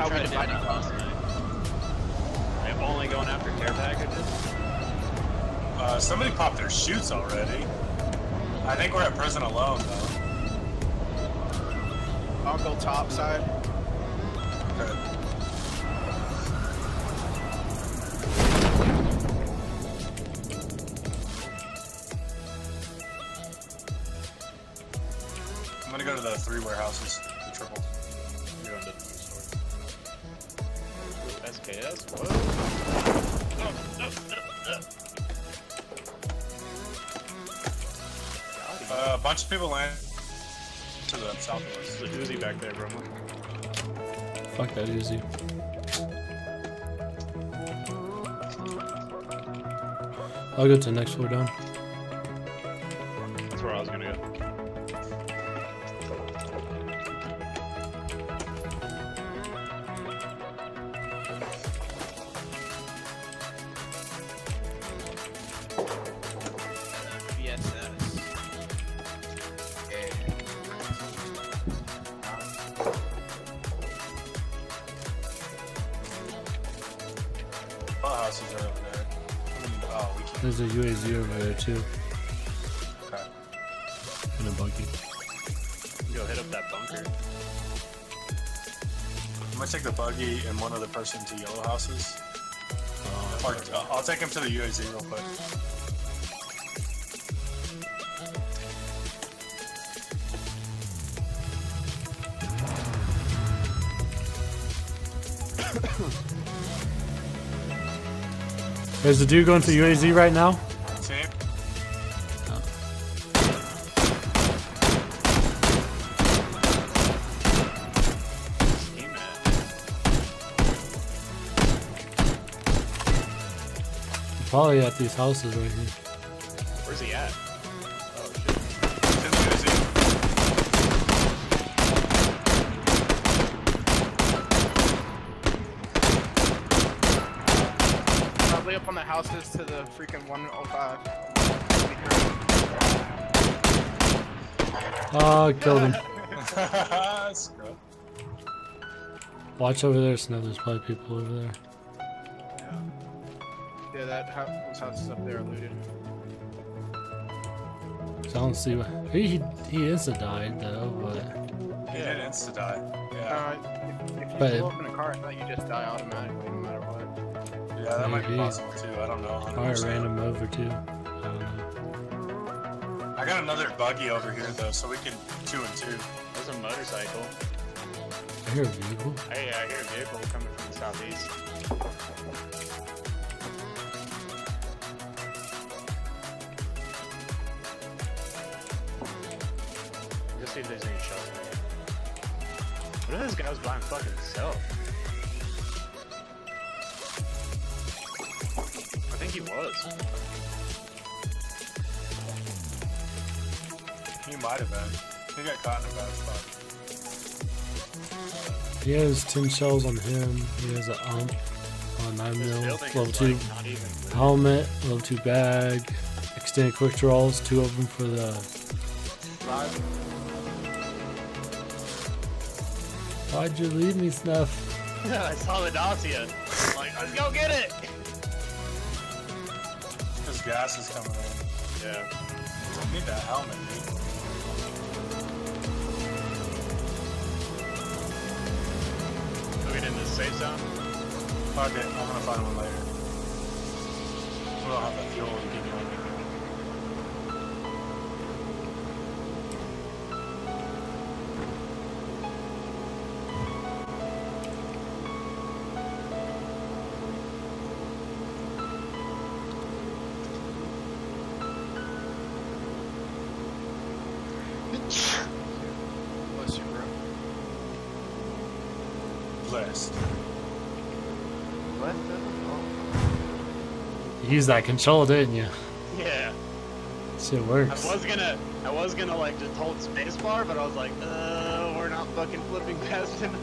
how we divide it across. I'm only going after care packages. Somebody popped their chutes already. I think we're at prison alone, though. I'll go topside. Okay. I'm gonna go to the three warehouses, the triple. You're going to the store. SKS? What? No. A bunch of people land to the southwest. There's a Uzi back there, bro. Fuck that Uzi. I'll go to the next floor down. That's where I was gonna go. There's a UAZ over there too. Okay. And a bunkie. Go hit up that bunker. I'm gonna take the buggy and one other person to yellow houses. I'll take him to the UAZ real quick. There's the dude going to UAZ right now. Same. Probably at these houses right here. Where's he at? Oh shit. He's in UAZ. Probably up on the houses to the freaking 105. Oh, killed him. Watch over there, Snow. There's probably people over there. Yeah, those houses up there are looted. So I don't see what he insta-died though, but yeah, it insta-die. Yeah. If you pull up in a car, I thought you just die automatically no matter what. Yeah, that might be possible too. I don't know. Probably ran him over too. I don't know. I got another buggy over here though, so we can 2 and 2. There's a motorcycle. I hear a vehicle. Hey, I hear a vehicle coming from the southeast. See if there's any shots. What if this guy was blind fucking self? I think he was. He might have been. He got caught in a bad spot. He has 10 shells on him. He has an ump on 9mm, level 2 helmet, level 2 bag, extended quick draws, 2 of them for the 5. Why'd you leave me, Snuff? Yeah, I saw the dossier. I'm like, let's go get it! This gas is coming in. Yeah. I need that helmet, dude. Are we in this safe zone? Fuck it, I'm gonna find one later. We don't have the fuel to keep going. Use that control, didn't you? Yeah. Shit works. I was gonna like just hold spacebar, but I was like, we're not fucking flipping past him.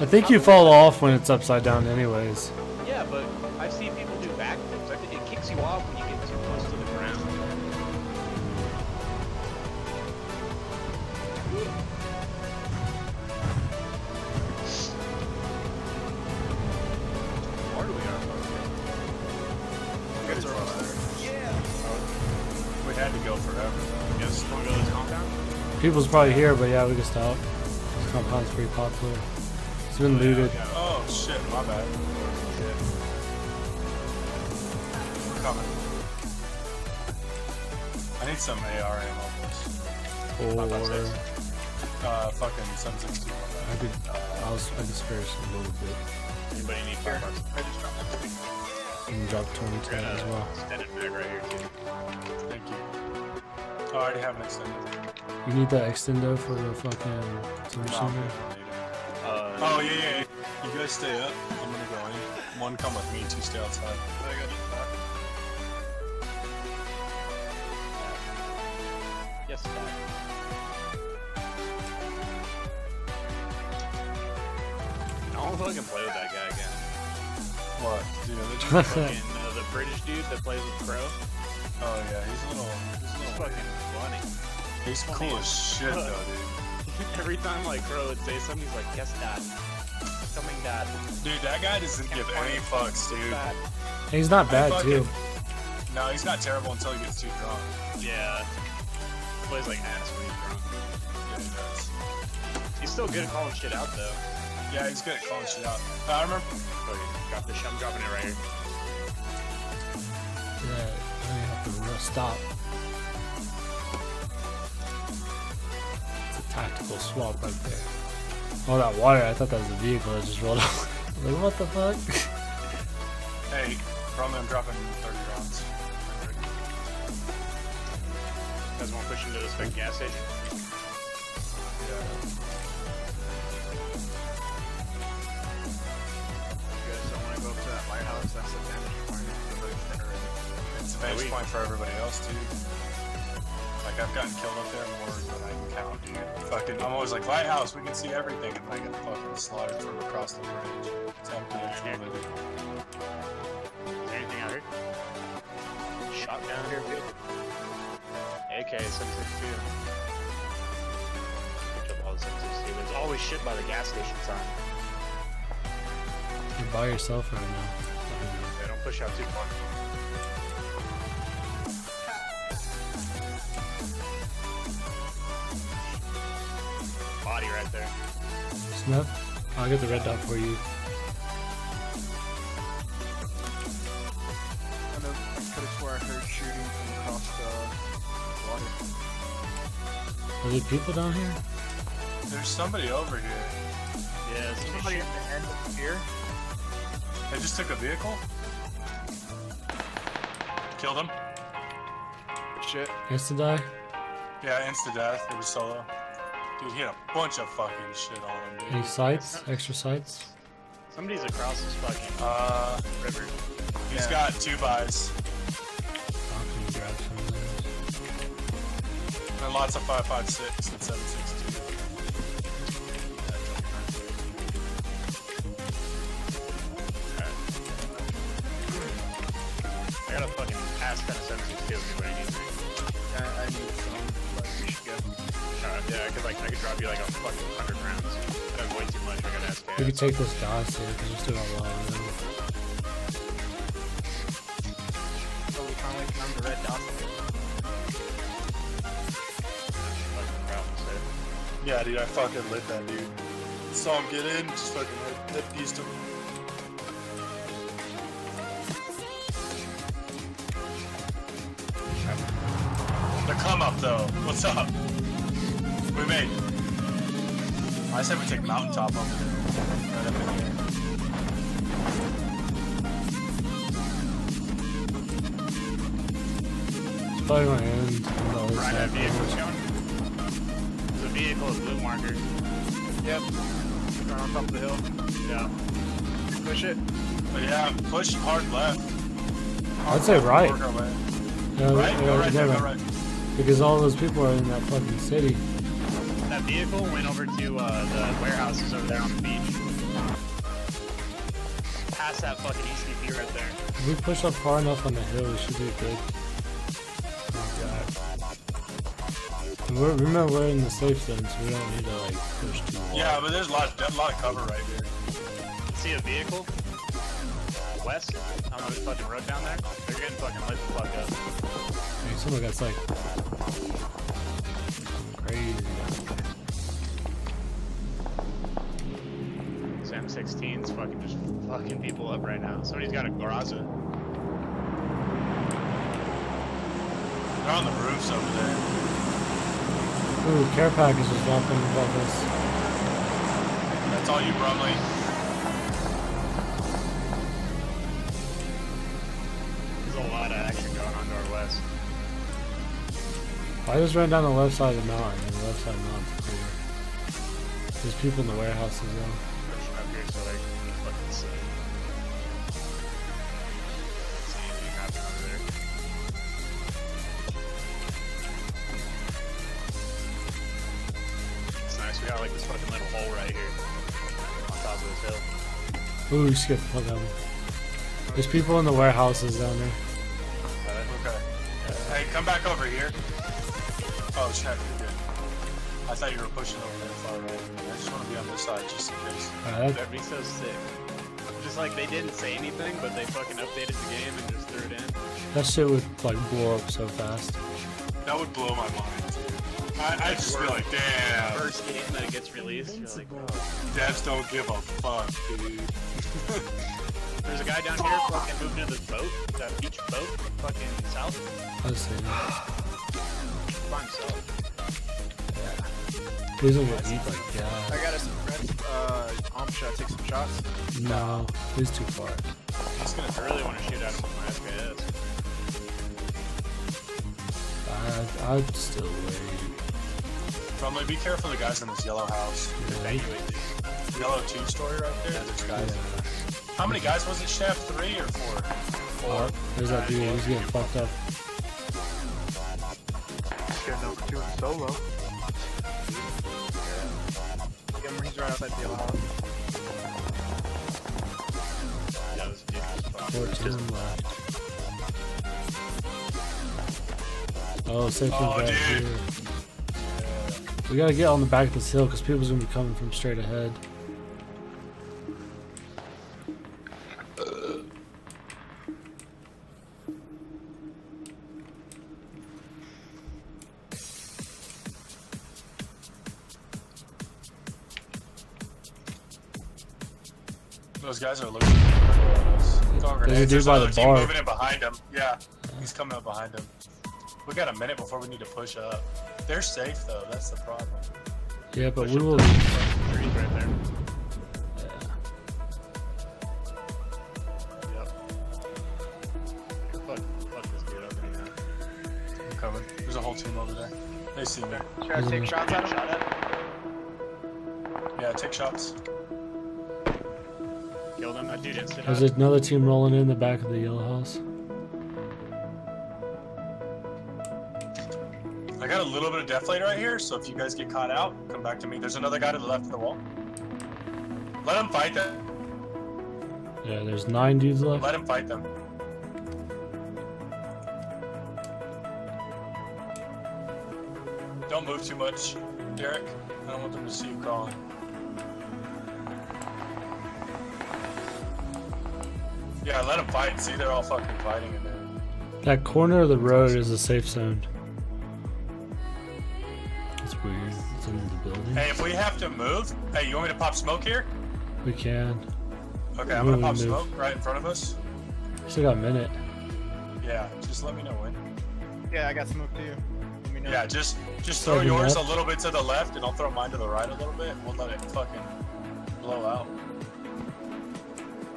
I think you fall off when it's upside down, anyways. Yeah, but I've seen people do backflips. It kicks you off when you get too close to the ground. There was. Yeah. We had to go forever. I guess we'll go to this compound. People's probably here, but yeah, we can stop. This compound's pretty popular. It's been looted. Yeah, okay. Oh shit, my bad. Shit. We're coming. I need some AR ammo. Or fucking 762. I could spare some a little bit. Anybody need 5 bucks? I just dropped it. You can drop 2010 as well. Extended mag right here, dude. Thank you. Oh, I already have an extended. You need that extendo for the fucking solution? Oh, yeah, yeah. You guys stay up. I'm gonna go in. One, come with me. Two, stay outside. I got you. Yes, sir. I don't fucking play with that guy again. What? Dude, the fucking the British dude that plays with Crow. Oh yeah, he's a little fucking funny. He's funny cool as shit though, dude. Every time like Crow would say something, he's like, "Yes, Dad, something, Dad." Dude, that guy doesn't give any fucks, dude. He's not bad too. No, he's not terrible until he gets too drunk. Yeah, he plays like ass when he's drunk. Yeah, he does. He's still good at calling shit out though. Yeah, he's good at calling shit out. I remember. Got this shit. I'm dropping it right here. Yeah, I have to stop. It's a tactical swap right there. Oh, that water. I thought that was a vehicle that just rolled out. Like, what the fuck? Hey, probably I'm dropping 30 rounds. You guys want to push into this big gas station? Yeah. That's the vantage point. It's a vantage point for everybody else, dude. Like, I've gotten killed up there more than I can count, dude. Fucking, I'm always like, lighthouse, we can see everything, and I get fucking slaughtered from across the bridge. It's empty and truly. Is there anything out here? Shot down here, dude. AK 762. Picked up all the 762. There's always shit by the gas station sign. You're by yourself right now. Push out too far. Body right there. Snap. I'll get the red dot for you. I know. I could have sworn I heard shooting from across the water. Are there people down here? There's somebody over here. Yeah, somebody at the end of here. I just took a vehicle. Killed him. Shit. Insta die? Yeah, insta death. It was solo. Dude, he had a bunch of fucking shit on him, dude. Any sights? Extra sights? Somebody's across this fucking river. He's got 2 buys. And lots of 556 and 762. I got a fucking. Ask that 762 if anybody needs me. I need some, but we should get them. Yeah, I could drop you like a fucking 100 rounds. I have way too much, I got an SKS. We could take those dots here, because we're still on long. So we can't like number red dots. Yeah, dude, I fucking lit that dude. Saw him get in, just fucking lit, pieced him. Come up though. What's up? We made. I said we take mountaintop up there. Right up in here. It's probably my end. No, right at vehicle's going. There's a vehicle with blue marker. Yep. Right on top of the hill. Yeah. Push it. But yeah, push hard left. I'd say right. No, right? Go right there, go right. Because all those people are in that fucking city. That vehicle went over to the warehouses over there on the beach. Past that fucking ECP right there. If we push up far enough on the hill, we should do good. Oh god. We're in the safe zone, so we don't need to like push too hard. Yeah, but there's a lot of cover right here. See a vehicle? west. I don't know this fucking road down there. They're getting fucking lit the fuck up. Dude, someone got sight. Crazy. So M16's fucking just fucking people up right now. Somebody's got a Garaza. They're on the roofs over there. Ooh, care package was dropping above us. That's all you, Brumley. There's a lot of action going on to our west. I just ran down the left side of the mountain, and the left side of the mountain's clear. There's people in the warehouses though. Pushing up here so they can fucking see. See anything happening over there. It's nice, we got like this fucking little hole right here. On top of this hill. Ooh, skip the fuck out of me. There's people in the warehouses down there. Okay. Hey, come back over here. Oh, check. You're good. I thought you were pushing over there far right. I just want to be on this side just in case. Right. That'd be so sick. Just like they didn't say anything, but they fucking updated the game and just threw it in. That shit would like blow up so fast. That would blow my mind. I just feel like, damn. First game that it gets released, you're like, oh. Devs don't give a fuck, dude. There's a guy down here fucking moving to this boat, that beach boat, fucking south. I see. By himself. Yeah. He's over deep like that. I got us some friends. Should I take some shots? No, he's too far. I'm just gonna really want to shoot at him with my SKS. I'd still wait. Probably be careful of the guys in this yellow house. Yeah. Yellow two-story right there. Yeah, there's guys in there. How many guys was it, Chef? 3 or 4? 4. There's that dude, he's getting fucked up. Getting over to him solo. Yeah, he's right outside the yellow house. Yeah, this dude was fucked. 14 left. Oh, safe from back here. Yeah. We gotta get on the back of this hill, because people's gonna be coming from straight ahead. Those guys are looking at us. There's another team moving in behind him. Yeah, he's coming up behind him. We got a minute before we need to push up. They're safe though, that's the problem. Yeah, but we will... right there. Yeah. Yep. Fuck this dude over here. I'm coming. There's a whole team over there. They see me. Should I take shots at him? Yeah, take shots. Them. I do there's up. Another team rolling in the back of the yellow house. I got a little bit of deflate right here, so if you guys get caught out, come back to me. There's another guy to the left of the wall. Let him fight them. Yeah, there's 9 dudes left. Let him fight them. Don't move too much, Derek. I don't want them to see you crawling. Yeah, let them fight. See, they're all fucking fighting in there. That corner of the road is a safe zone. That's weird. It's in the building. Hey, if we have to move, hey, you want me to pop smoke here? We can. Okay, I'm gonna pop smoke right in front of us. Still got a minute. Yeah, just let me know when. Yeah, I got smoke too. Let me know. Yeah, just throw yours a little bit to the left, and I'll throw mine to the right a little bit. We'll let it fucking blow out.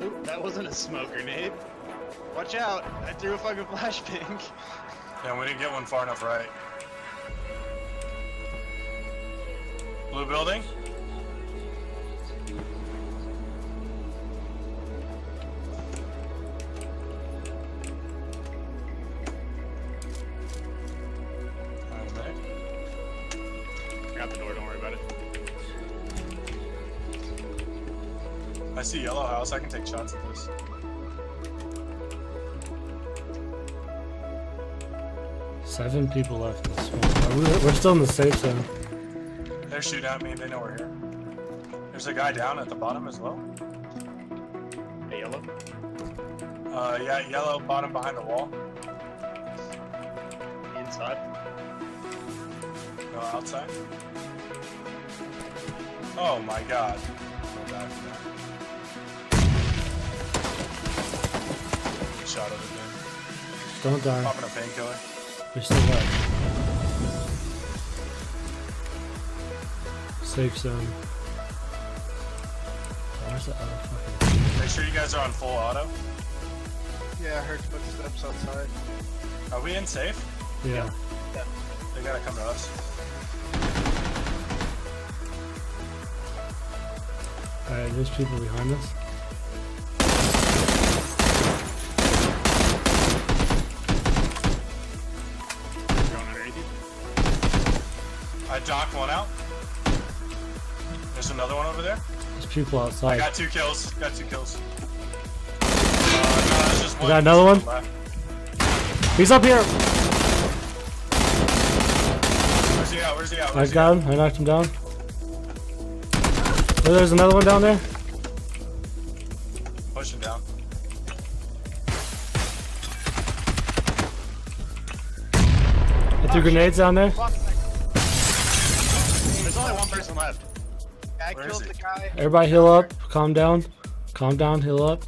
Ooh, that wasn't a smoke grenade. Watch out! I threw a fucking flashbang. Yeah, we didn't get one far enough right. Blue building? I got the door, don't worry about it. I see yellow house, I can take shots at this. Seven people left in this one. We're still in the safe zone. They're shooting at me, they know we're here. There's a guy down at the bottom as well. Hey, yellow. Yeah, yellow bottom behind the wall. Inside? No, outside. Oh my god. I'm gonna die from that. Shot over there. Don't die. Popping a painkiller. You're still alive. Safe zone. Where's the other fucking... Make sure you guys are on full auto. Yeah, I heard footsteps outside. Are we in safe? Yeah. Yeah. They gotta come to us. Alright, there's people behind us. I docked one out. There's another one over there. There's people outside. I got 2 kills. Got 2 kills. No, that's just one. You got another one? Left. He's up here! Where's he at? Where's he at? I got him. I knocked him down. Oh, there's another one down there. Push him down. I threw grenades down there. There's only one person left. I killed the guy. Everybody heal up. Calm down. Calm down. Heal up.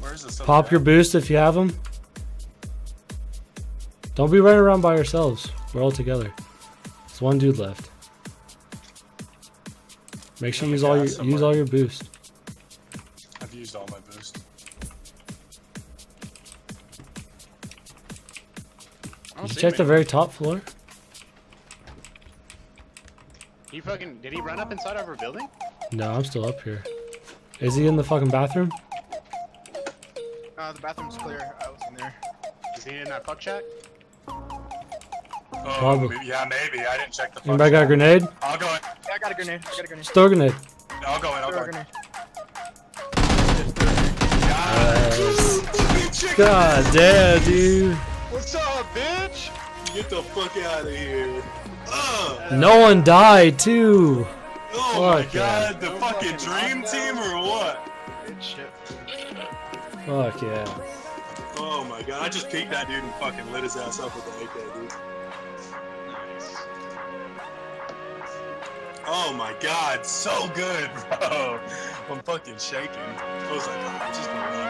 Where is this? Pop your boost if you have them. Don't be running around by yourselves. We're all together. There's one dude left. Make sure you use all your boost. I've used all my boost. Did you check the very top floor? He fucking... Did he run up inside of our building? No, I'm still up here. Is he in the fucking bathroom? The bathroom's clear. I was in there. Is he in that fuck shack? Probably. Yeah, maybe. I didn't check the fuck shack. Anybody got a grenade? I'll go in. Yeah, I got a grenade. Just throw a grenade. No, I'll go in. I'll go in. God damn, dude. What's up, bitch? Get the fuck out of here. No one died, too. Oh my god, the fucking dream team or what? Good shit. Fuck yeah. Oh my god, I just peeked that dude and fucking lit his ass up with the AK, dude. Nice. Oh my god, so good, bro. I'm fucking shaking. I was like, oh, I'm just gonna die.